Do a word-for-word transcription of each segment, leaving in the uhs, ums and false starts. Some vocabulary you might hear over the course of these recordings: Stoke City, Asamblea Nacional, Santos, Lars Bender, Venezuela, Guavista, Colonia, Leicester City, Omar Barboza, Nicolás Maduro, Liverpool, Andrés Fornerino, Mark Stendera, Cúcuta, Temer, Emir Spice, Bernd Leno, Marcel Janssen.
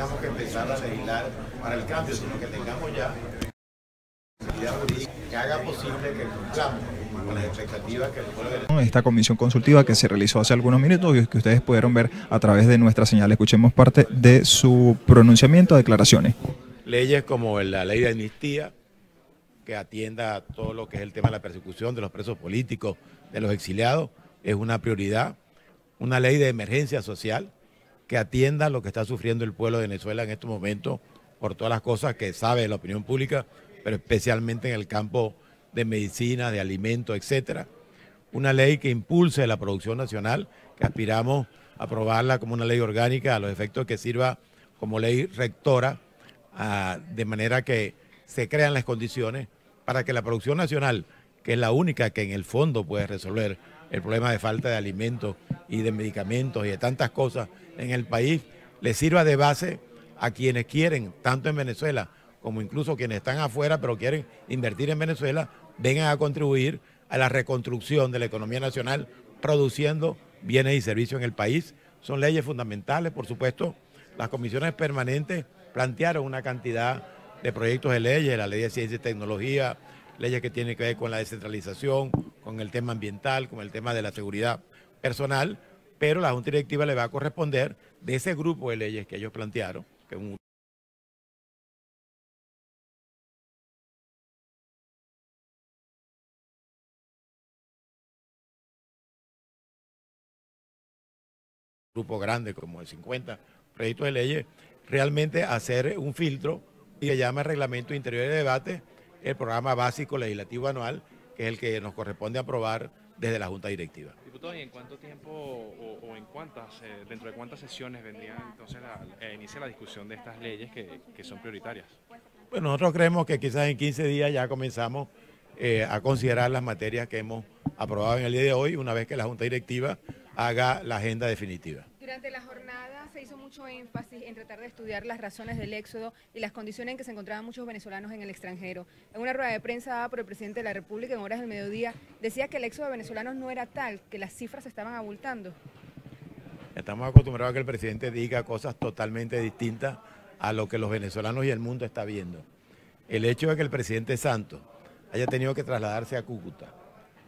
tengamos que empezar a legislar para el cambio, sino que tengamos ya que haga posible que cumplamos con las expectativas que el pueblo... Esta comisión consultiva que se realizó hace algunos minutos y que ustedes pudieron ver a través de nuestra señal. Escuchemos parte de su pronunciamiento, declaraciones. Leyes como la ley de amnistía, que atienda a todo lo que es el tema de la persecución de los presos políticos, de los exiliados, es una prioridad. Una ley de emergencia social que atienda a lo que está sufriendo el pueblo de Venezuela en estos momentos por todas las cosas que sabe la opinión pública, pero especialmente en el campo de medicina, de alimentos, etcétera. Una ley que impulse la producción nacional, que aspiramos a aprobarla como una ley orgánica a los efectos que sirva como ley rectora, a, de manera que se crean las condiciones para que la producción nacional, que es la única que en el fondo puede resolver el problema de falta de alimentos y de medicamentos y de tantas cosas en el país, le sirva de base a quienes quieren, tanto en Venezuela como incluso quienes están afuera pero quieren invertir en Venezuela, vengan a contribuir a la reconstrucción de la economía nacional produciendo bienes y servicios en el país. Son leyes fundamentales, por supuesto. Las comisiones permanentes plantearon una cantidad de proyectos de leyes, la ley de ciencia y tecnología, leyes que tienen que ver con la descentralización, con el tema ambiental, con el tema de la seguridad personal, pero la Junta Directiva le va a corresponder de ese grupo de leyes que ellos plantearon, que es un... grupo grande como de cincuenta proyectos de leyes, realmente hacer un filtro y se llama Reglamento Interior de Debate, el programa básico legislativo anual, que es el que nos corresponde aprobar desde la Junta Directiva. Diputado, ¿y en cuánto tiempo o, o en cuántas, eh, dentro de cuántas sesiones vendría entonces la, eh, inicia la discusión de estas leyes que, que son prioritarias? Bueno, nosotros creemos que quizás en quince días ya comenzamos eh, a considerar las materias que hemos aprobado en el día de hoy, una vez que la Junta Directiva haga la agenda definitiva. Durante la jornada se hizo mucho énfasis en tratar de estudiar las razones del éxodo y las condiciones en que se encontraban muchos venezolanos en el extranjero. En una rueda de prensa dada por el presidente de la República en horas del mediodía, decía que el éxodo de venezolanos no era tal, que las cifras se estaban abultando. Estamos acostumbrados a que el presidente diga cosas totalmente distintas a lo que los venezolanos y el mundo está viendo. El hecho de que el presidente Santos haya tenido que trasladarse a Cúcuta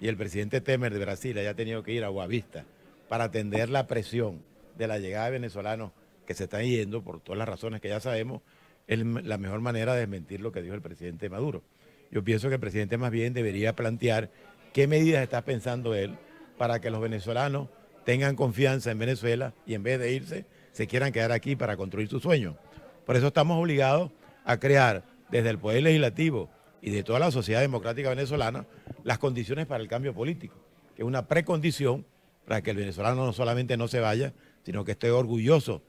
y el presidente Temer de Brasil haya tenido que ir a Guavista para atender la presión de la llegada de venezolanos que se están yendo, por todas las razones que ya sabemos, es la mejor manera de desmentir lo que dijo el presidente Maduro. Yo pienso que el presidente más bien debería plantear qué medidas está pensando él para que los venezolanos tengan confianza en Venezuela y en vez de irse, se quieran quedar aquí para construir su sueño. Por eso estamos obligados a crear desde el Poder Legislativo y de toda la sociedad democrática venezolana las condiciones para el cambio político, que es una precondición para que el venezolano no solamente no se vaya, sino que estoy orgulloso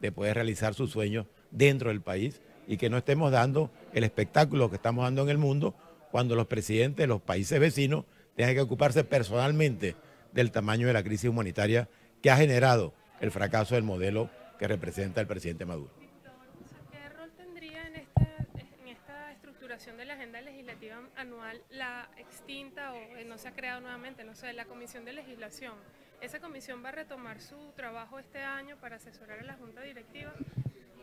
de poder realizar sus sueños dentro del país y que no estemos dando el espectáculo que estamos dando en el mundo cuando los presidentes de los países vecinos tengan que ocuparse personalmente del tamaño de la crisis humanitaria que ha generado el fracaso del modelo que representa el presidente Maduro. ¿Qué rol tendría en esta, en esta estructuración de la agenda legislativa anual la extinta o no se ha creado nuevamente, no sé, la Comisión de Legislación? ¿Esa comisión va a retomar su trabajo este año para asesorar a la Junta Directiva?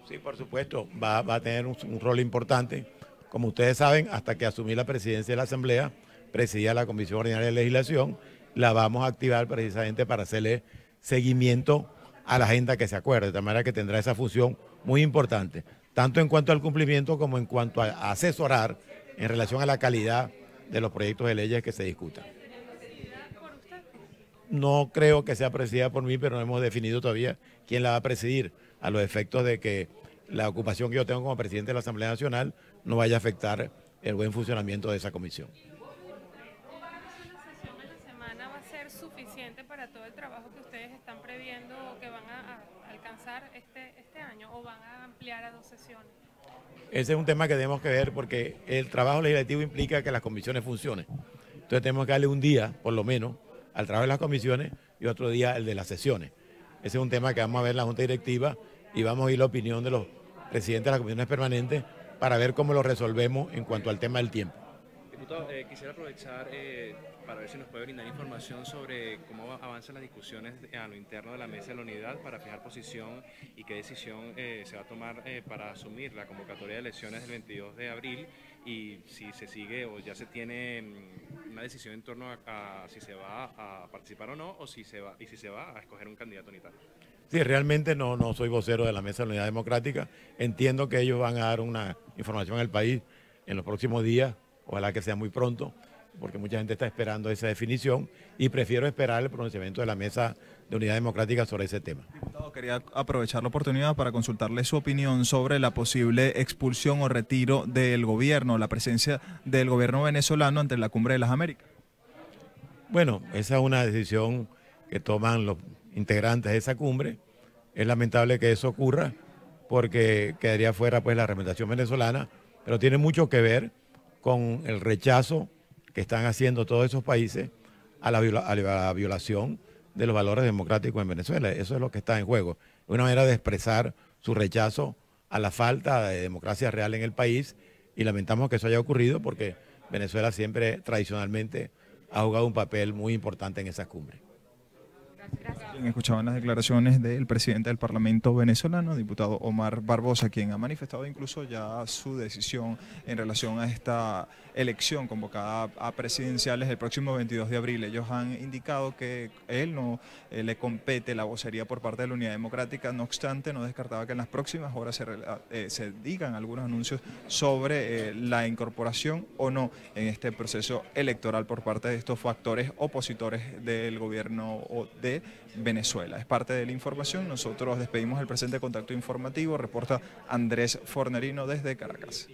Sí, por supuesto, va, va a tener un, un rol importante. Como ustedes saben, hasta que asumí la presidencia de la Asamblea, presidía la Comisión Ordinaria de Legislación, la vamos a activar precisamente para hacerle seguimiento a la agenda que se acuerde, de tal manera que tendrá esa función muy importante, tanto en cuanto al cumplimiento como en cuanto a asesorar en relación a la calidad de los proyectos de leyes que se discutan. No creo que sea presidida por mí, pero no hemos definido todavía quién la va a presidir, a los efectos de que la ocupación que yo tengo como presidente de la Asamblea Nacional no vaya a afectar el buen funcionamiento de esa comisión. ¿Una sesión en la semana va a ser suficiente para todo el trabajo que ustedes están previendo o que van a alcanzar este, este año o van a ampliar a dos sesiones? Ese es un tema que tenemos que ver porque el trabajo legislativo implica que las comisiones funcionen. Entonces tenemos que darle un día, por lo menos, al trabajo de las comisiones y otro día el de las sesiones. Ese es un tema que vamos a ver en la Junta Directiva y vamos a oír la opinión de los presidentes de las comisiones permanentes para ver cómo lo resolvemos en cuanto al tema del tiempo. Diputado, eh, quisiera aprovechar eh, para ver si nos puede brindar información sobre cómo avanzan las discusiones a lo interno de la Mesa de la Unidad para fijar posición y qué decisión eh, se va a tomar eh, para asumir la convocatoria de elecciones del veintidós de abril y si se sigue o ya se tiene una decisión en torno a, a si se va a participar o no o si se va, y si se va a escoger un candidato unitario. Sí, realmente no, no soy vocero de la Mesa de la Unidad Democrática. Entiendo que ellos van a dar una información al país en los próximos días. Ojalá que sea muy pronto, porque mucha gente está esperando esa definición y prefiero esperar el pronunciamiento de la Mesa de Unidad Democrática sobre ese tema. Diputado, quería aprovechar la oportunidad para consultarle su opinión sobre la posible expulsión o retiro del gobierno, la presencia del gobierno venezolano ante la Cumbre de las Américas. Bueno, esa es una decisión que toman los integrantes de esa cumbre. Es lamentable que eso ocurra, porque quedaría fuera pues la representación venezolana, pero tiene mucho que ver con el rechazo que están haciendo todos esos países a la, viola, a la violación de los valores democráticos en Venezuela. Eso es lo que está en juego. Una manera de expresar su rechazo a la falta de democracia real en el país, y lamentamos que eso haya ocurrido porque Venezuela siempre tradicionalmente ha jugado un papel muy importante en esas cumbres. Bien, escuchaban las declaraciones del presidente del Parlamento venezolano, diputado Omar Barboza, quien ha manifestado incluso ya su decisión en relación a esta elección convocada a presidenciales el próximo veintidós de abril. Ellos han indicado que él no eh, le compete la vocería por parte de la Unidad Democrática, no obstante, no descartaba que en las próximas horas se, eh, se digan algunos anuncios sobre eh, la incorporación o no en este proceso electoral por parte de estos factores opositores del gobierno o de Venezuela. Es parte de la información. Nosotros despedimos el presente contacto informativo. Reporta Andrés Fornerino desde Caracas.